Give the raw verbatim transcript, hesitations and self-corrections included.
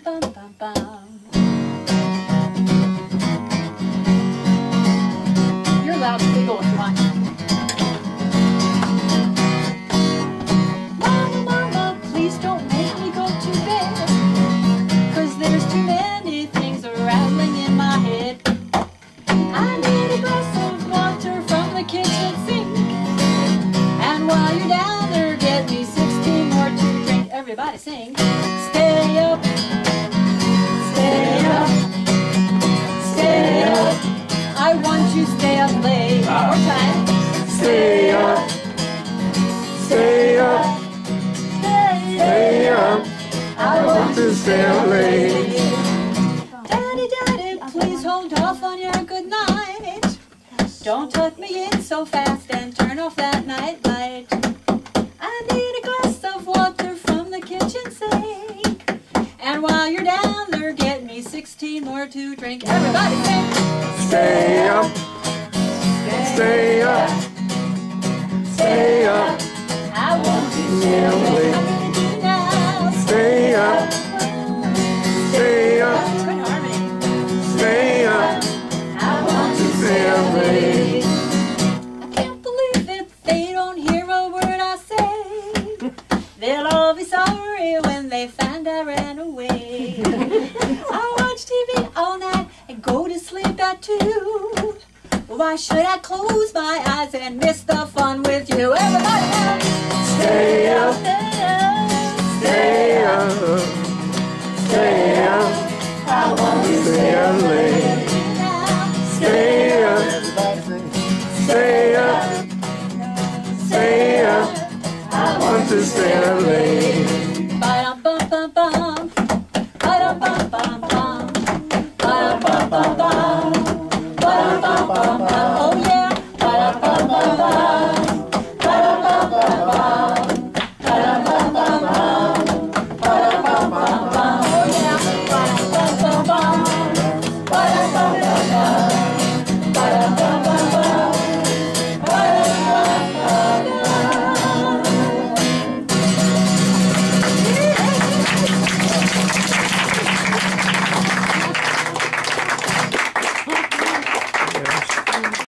bam, bam, bam, bam. You're allowed to giggle if you want. Mama, mama, please don't make me go to bed, 'cause there's too many things rattling in my head. I need a glass of water from the kitchen sink, and while you're down there, get me sixteen more to drink. Everybody sing. Stay up, stay up, stay up. I want you to stay up late. One more time. Stay up, stay up, stay up. I want to stay up late. Daddy, daddy, please hold off on your good night. Don't tuck me in so fast and turn off that night light. I need a glass of water from the kitchen sink. And while you're down there, get me sixteen more to drink. Everybody sing. Stay up, stay up, stay up. I want to stay up late. I'm gonna do now. Stay up, stay up, stay up. I want to stay up late. I can't believe it. They don't hear a word I say. They'll all be sorry when they find I ran away. I watch T V all night and go to sleep at two. Why should I close my eyes and miss the fun with you? Everybody else. Stay up, stay up, stay up. I want to stay up late. Stay up, stay up, stay up. I want to stay up late. Ba-dum-bum-bum-bum.